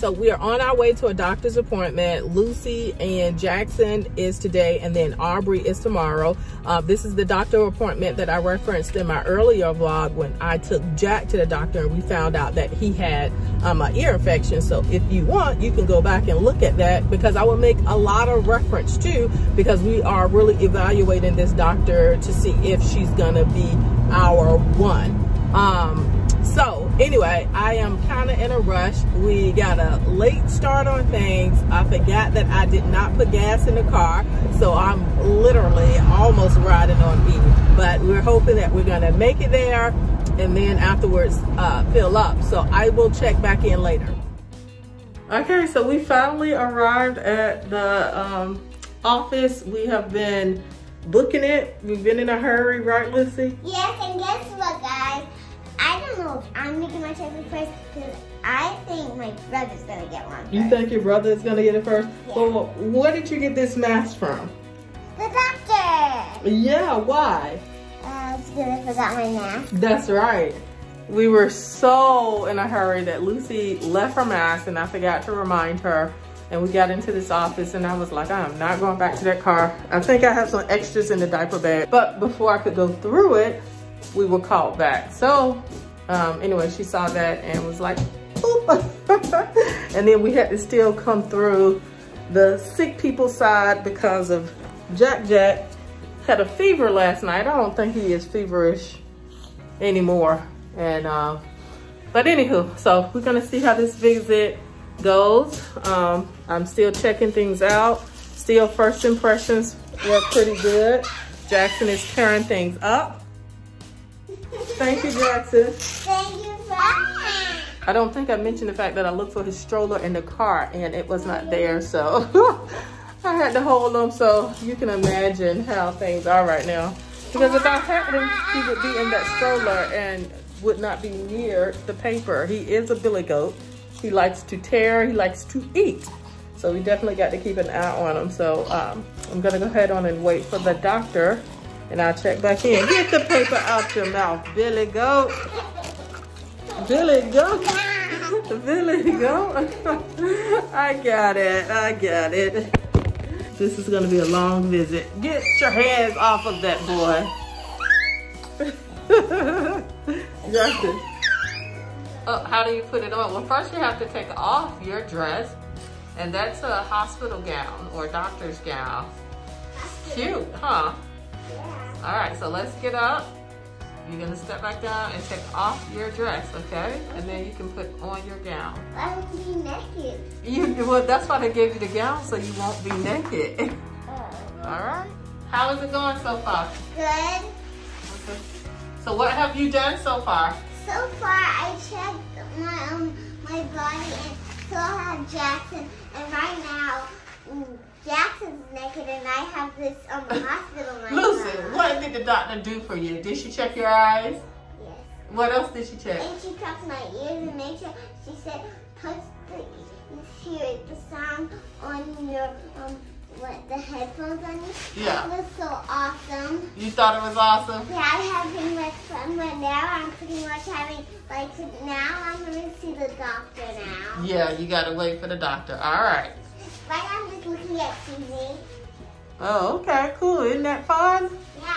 So we are on our way to a doctor's appointment. Lucy and Jackson is today, and then Aubrey is tomorrow. This is the doctor appointment that I referenced in my earlier vlog when I took Jack to the doctor and we found out that he had an ear infection. So if you want, you can go back and look at that, because I will make a lot of reference to, because we are really evaluating this doctor to see if she's gonna be our one. So anyway, I am kind of in a rush. We got a late start on things. I forgot that I did not put gas in the car, so I'm literally almost riding on E. But we're hoping that we're gonna make it there and then afterwards fill up. So I will check back in later. Okay, so we finally arrived at the office. We have been booking it. We've been in a hurry, right, Lucy? Yes, and guess what, guys? I don't know if I'm making my favorite first, because I think my brother's gonna get one first. You think your brother's gonna get it first? Yeah. Well, where did you get this mask from? The doctor! Yeah, why? Because I forgot my mask. That's right. We were so in a hurry that Lucy left her mask and I forgot to remind her. And we got into this office and I was like, I am not going back to that car. I think I have some extras in the diaper bag. But before I could go through it, we were called back. So anyway, she saw that and was like, and then we had to still come through the sick people side because of Jack had a fever last night. I don't think he is feverish anymore. And but anywho, so we're gonna see how this visit goes. I'm still checking things out. Still first impressions were pretty good. Jackson is tearing things up. Thank you, Jackson. Thank you, Jackson. I don't think I mentioned the fact that I looked for his stroller in the car and it was not there, so I had to hold him. So you can imagine how things are right now. Because if I had him, he would be in that stroller and would not be near the paper. He is a billy goat. He likes to tear, he likes to eat. So we definitely got to keep an eye on him. So I'm gonna go ahead on and wait for the doctor. And I'll check back in. Get the paper out your mouth, Billy Goat. Billy Goat. Billy Goat. I got it. This is gonna be a long visit. Get your hands off of that boy. Justin. Oh, how do you put it on? Well, first you have to take off your dress. And that's a hospital gown or doctor's gown. Cute, huh? All right, so let's get up. You're gonna step back down and take off your dress, okay? And then you can put on your gown. I would be naked. Well, that's why they gave you the gown, so you won't be naked. All right. How is it going so far? Good. Okay. So what have you done so far? So far, I checked my body, and so I have Jackson, and right now, Jackson's naked and I have this hospital right now. Lucy, what did the doctor do for you? Did she check your eyes? Yes. What else did she check? And she touched my ears and made sure, she said, touch the sound on your, the headphones on you. Yeah. It was so awesome. You thought it was awesome? Yeah, I'm having much fun right now. I'm pretty much having, now I'm going to see the doctor now. Yeah, you got to wait for the doctor. All right. Right now, I'm just looking at TV. Oh, okay, cool. Isn't that fun? Yeah.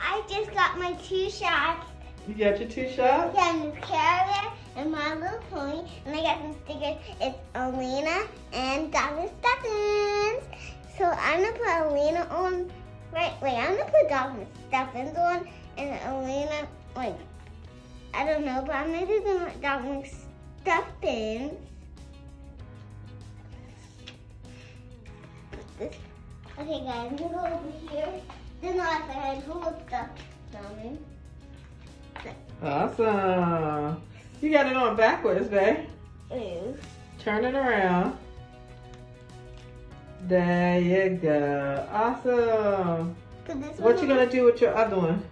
I just got my 2 shots. You got your 2 shots? Yeah, new Carrier and My Little Pony. And I got some stickers. It's Alina and Doc McStuffins. So I'm going to put Alina on. I'm going to put Doc McStuffins on. And Alina, I don't know, but I'm going to do Doc McStuffins. Okay guys, I'm gonna go over here. Then I'll have to hold stuff down. Awesome. You got it on backwards, babe. Turn it around. There you go. Awesome. What you gonna do with your other one?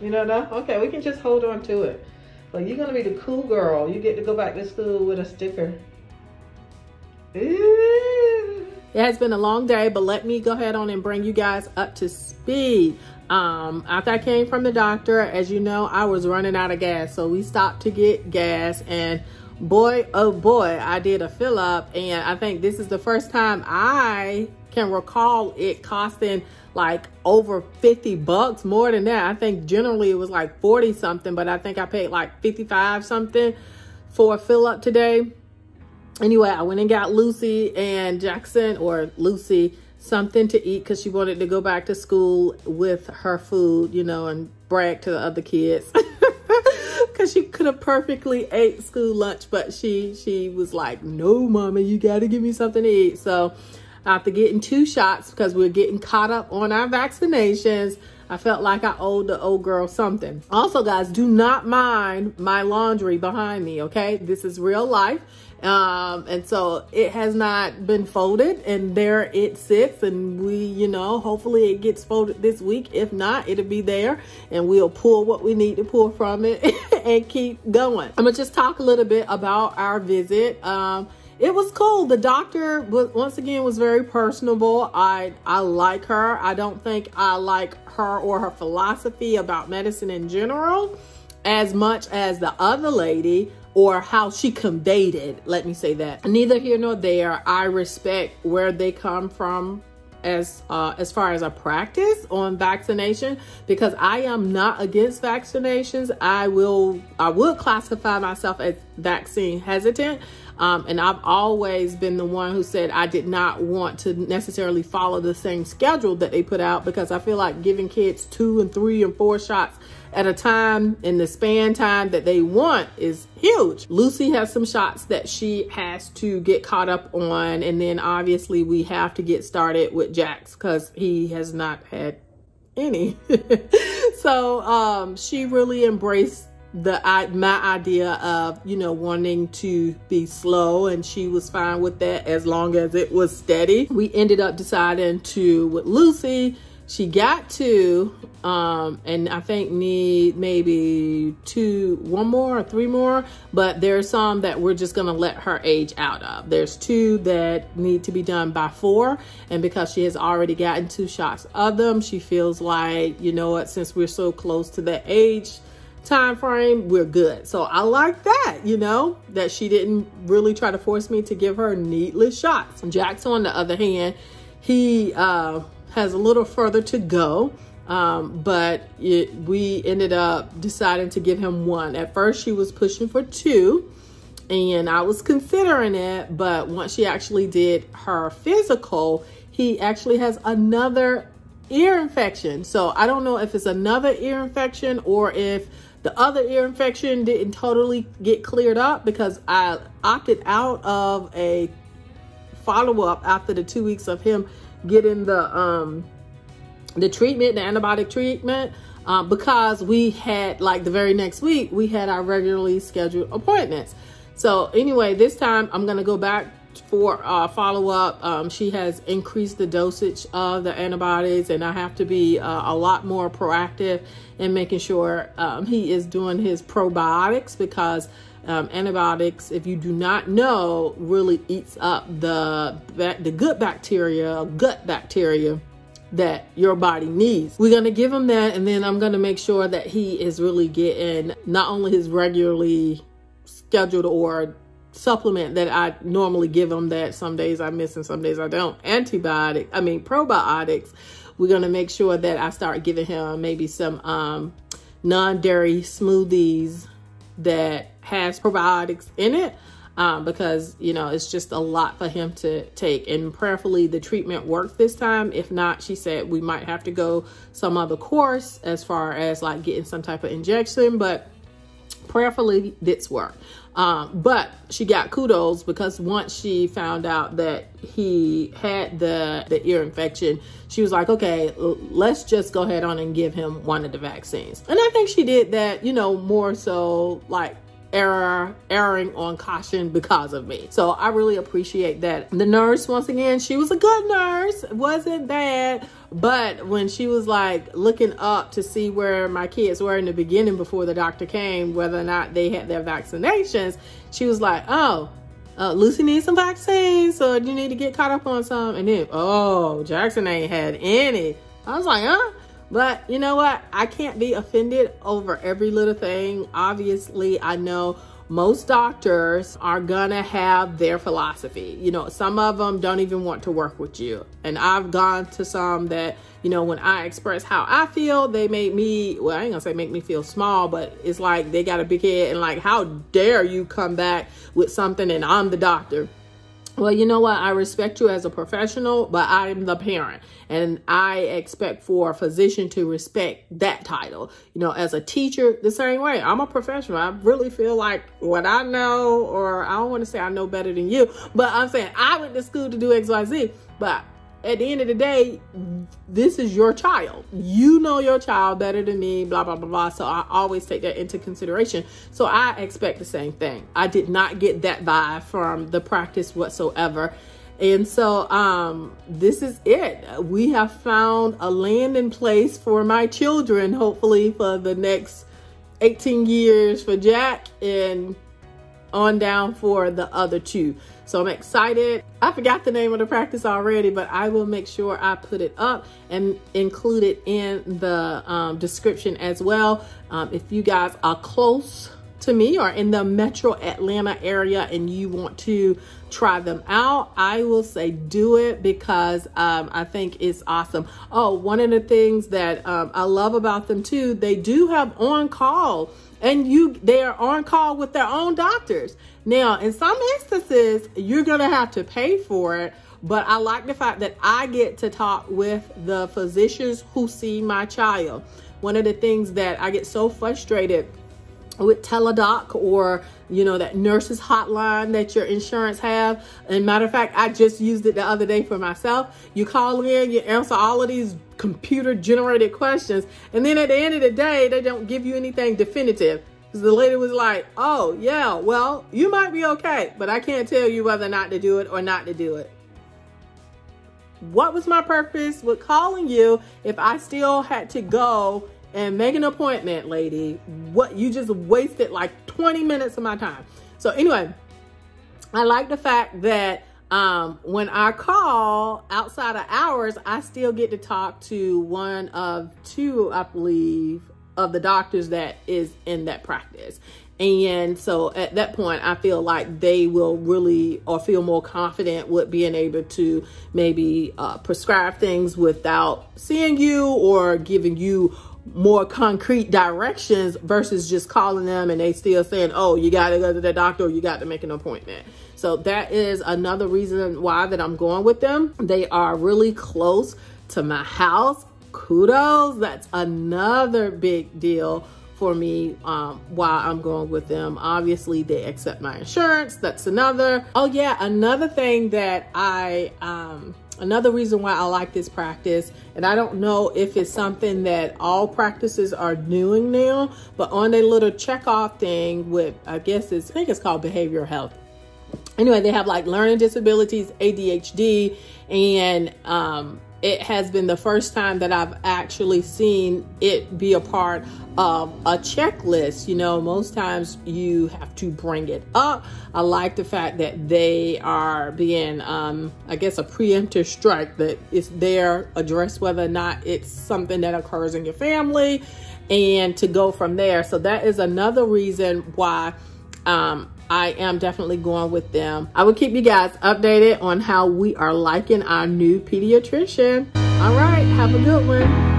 You don't know? Okay, we can just hold on to it. Like, you're gonna be the cool girl. You get to go back to school with a sticker. Ooh. It has been a long day, but let me go ahead on and bring you guys up to speed. After I came from the doctor, as you know, I was running out of gas. So we stopped to get gas, and boy, oh boy, I did a fill up. And I think this is the first time I can recall it costing like over 50 bucks, more than that. I think generally it was like 40 something, but I think I paid like 55 something for a fill up today. Anyway, I went and got Lucy and Jackson, or Lucy, something to eat because she wanted to go back to school with her food, you know, and brag to the other kids because she could have perfectly ate school lunch, but she was like, no, Mama, you got to give me something to eat. So after getting 2 shots, because we're getting caught up on our vaccinations, I felt like I owed the old girl something. Also, guys, do not mind my laundry behind me, okay? This is real life. And so it has not been folded, and there it sits, and we, you know, hopefully it gets folded this week. If not, it'll be there, and we'll pull what we need to pull from it and keep going. I'm gonna just talk a little bit about our visit. It was cool. The doctor was, once again, was very personable. I like her. I don't think I like her or her philosophy about medicine in general as much as the other lady, or how she conveyed it. Let me say that. Neither here nor there. I respect where they come from as far as a practice on vaccination, because I am not against vaccinations. I would classify myself as vaccine hesitant. And I've always been the one who said I did not want to necessarily follow the same schedule that they put out, because I feel like giving kids 2 and 3 and 4 shots at a time in the span time that they want is huge. Lucy has some shots that she has to get caught up on. And then obviously we have to get started with Jax because he has not had any. So she really embraced my idea of, you know, wanting to be slow, and she was fine with that as long as it was steady. We ended up deciding to, with Lucy, she got 2, and I think need maybe 1 more or 3 more, but there's some that we're just gonna let her age out of. There's 2 that need to be done by 4, and because she has already gotten 2 shots of them, she feels like, you know what, since we're so close to the age time frame, we're good. So I like that, you know, that she didn't really try to force me to give her needless shots. Jackson, on the other hand, he has a little further to go, but we ended up deciding to give him 1. At first she was pushing for 2, and I was considering it, but once she actually did her physical, he actually has another ear infection. So I don't know if it's another ear infection or if the other ear infection didn't totally get cleared up, because I opted out of a follow-up after the 2 weeks of him getting the treatment, the antibiotic treatment, because we had, like, the very next week, we had our regularly scheduled appointments. So anyway, this time I'm going to go back for follow-up. She has increased the dosage of the antibiotics, and I have to be a lot more proactive in making sure he is doing his probiotics, because antibiotics, if you do not know, really eats up the good bacteria, gut bacteria that your body needs. We're gonna give him that, and then I'm gonna make sure that he is really getting not only his regularly scheduled or supplement that I normally give them, that some days I miss and some days I don't, probiotics. We're going to make sure that I start giving him maybe some non-dairy smoothies that has probiotics in it, because, you know, it's just a lot for him to take, and prayerfully the treatment works this time. If not, she said we might have to go some other course as far as like getting some type of injection, but prayerfully this worked. But she got kudos, because once she found out that he had the ear infection, she was like, okay, let's just go ahead on and give him 1 of the vaccines. And I think she did that, you know, more so like erring on caution because of me. So I really appreciate that. The nurse, once again, she was a good nurse, wasn't bad, but when she was like looking up to see where my kids were in the beginning before the doctor came, whether or not they had their vaccinations, she was like, oh, Lucy needs some vaccines, so you need to get caught up on some. And then, oh, Jackson ain't had any. I was like, huh? But you know what? I can't be offended over every little thing. Obviously, I know most doctors are gonna have their philosophy. You know, some of them don't even want to work with you. And I've gone to some that, you know, when I express how I feel, they make me, well, I ain't gonna say make me feel small, but it's like they got a big head and like, how dare you come back with something and I'm the doctor. Well, you know what? I respect you as a professional, but I'm the parent, and I expect for a physician to respect that title. You know, as a teacher, the same way. I'm a professional. I really feel like what I know, or I don't want to say I know better than you, but I'm saying I went to school to do XYZ, but at the end of the day, this is your child. You know your child better than me, blah, blah, blah, blah. So I always take that into consideration. So I expect the same thing. I did not get that vibe from the practice whatsoever. And so this is it. We have found a landing place for my children, hopefully for the next 18 years for Jack and on down for the other two. So I'm excited. I forgot the name of the practice already, but I will make sure I put it up and include it in the description as well. If you guys are close to me or in the metro Atlanta area and you want to try them out, I will say do it, because I think it's awesome. Oh, one of the things that I love about them too, they do have on-call. And they are on call with their own doctors. Now, in some instances, you're gonna have to pay for it, but I like the fact that I get to talk with the physicians who see my child. One of the things that I get so frustrated with Teladoc, or you know, that nurses hotline that your insurance have. And matter of fact, I just used it the other day for myself. You call in, you answer all of these computer generated questions, and then at the end of the day, they don't give you anything definitive. Because the lady was like, oh yeah, well, you might be okay, but I can't tell you whether or not to do it or not to do it. What was my purpose with calling you if I still had to go and make an appointment, lady? What, you just wasted like 20 minutes of my time. So anyway, I like the fact that when I call outside of hours, I still get to talk to one of two, I believe, of the doctors that is in that practice. And so at that point, I feel like they will really, or feel more confident with being able to maybe prescribe things without seeing you, or giving you more concrete directions versus just calling them and they still saying, oh, you got to go to the doctor, or you got to make an appointment. So that is another reason why that I'm going with them. They are really close to my house. Kudos. That's another big deal for me, why I'm going with them. Obviously they accept my insurance. That's another. Oh yeah. Another thing that another reason why I like this practice, and I don't know if it's something that all practices are doing now, but on a little checkoff thing with, I think it's called behavioral health. Anyway, they have like learning disabilities, ADHD, and it has been the first time that I've actually seen it be a part of a checklist. You know, most times you have to bring it up. I like the fact that they are being, a preemptive strike, that it's there, address whether or not it's something that occurs in your family, and to go from there. So that is another reason why I am definitely going with them. I will keep you guys updated on how we are liking our new pediatrician. All right, have a good one.